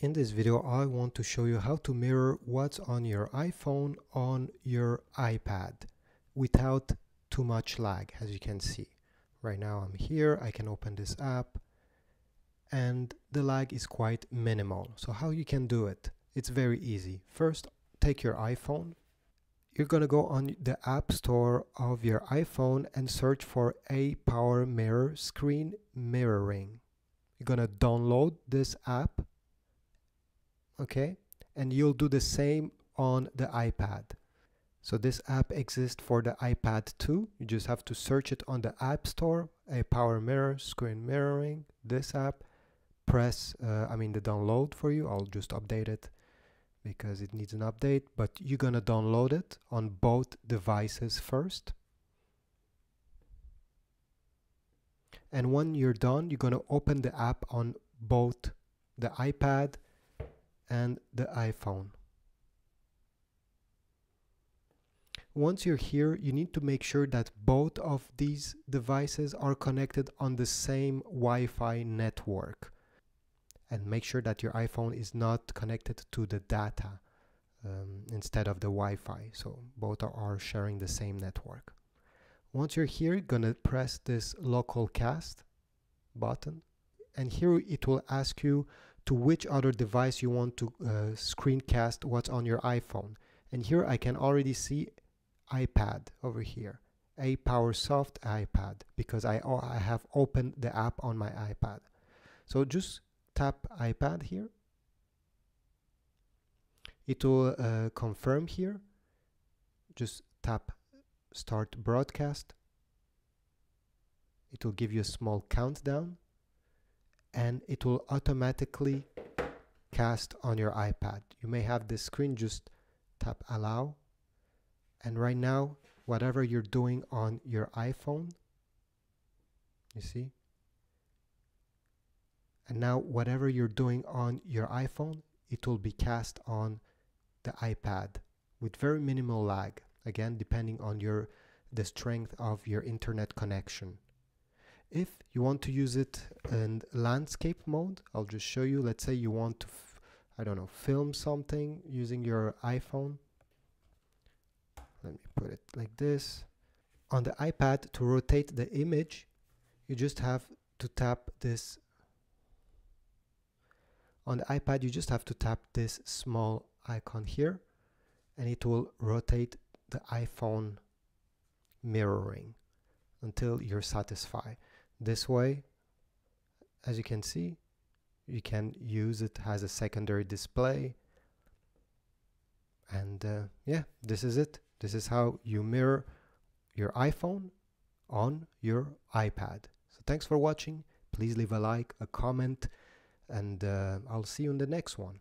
In this video, I want to show you how to mirror what's on your iPhone on your iPad without too much lag. As you can see, right now I'm here, I can open this app and the lag is quite minimal. So how you can do it? It's very easy. First, take your iPhone. You're gonna go on the App Store of your iPhone and search for ApowerMirror screen mirroring. You're gonna download this app. Okay, and you'll do the same on the iPad. So this app exists for the iPad too. You just have to search it on the App Store, ApowerMirror screen mirroring, this app. Press, the download for you. I'll just update it because it needs an update, but you're gonna download it on both devices first. And when you're done, you're gonna open the app on both the iPad and the iPhone. Once you're here, you need to make sure that both of these devices are connected on the same Wi-Fi network, and make sure that your iPhone is not connected to the data instead of the Wi-Fi, so both are sharing the same network. Once you're here, you're gonna press this local cast button, and here it will ask you to which other device you want to screencast what's on your iPhone. And here I can already see iPad over here, ApowerSoft iPad, because I have opened the app on my iPad. So just tap iPad here. It will confirm here. Just tap Start Broadcast. It will give you a small countdown, and it will automatically cast on your iPad. You may have this screen, just tap allow. And right now, whatever you're doing on your iPhone, you see? And now whatever you're doing on your iPhone, it will be cast on the iPad with very minimal lag. Again, depending on the strength of your internet connection. If you want to use it in landscape mode, I'll just show you. Let's say you want to, film something using your iPhone. Let me put it like this. On the iPad, to rotate the image, you just have to tap this. On the iPad, you just have to tap this small icon here, and it will rotate the iPhone mirroring until you're satisfied. This way, as you can see, you can use it as a secondary display. And yeah, this is it. This is how you mirror your iPhone on your iPad. So thanks for watching. Please leave a like, a comment, and I'll see you in the next one.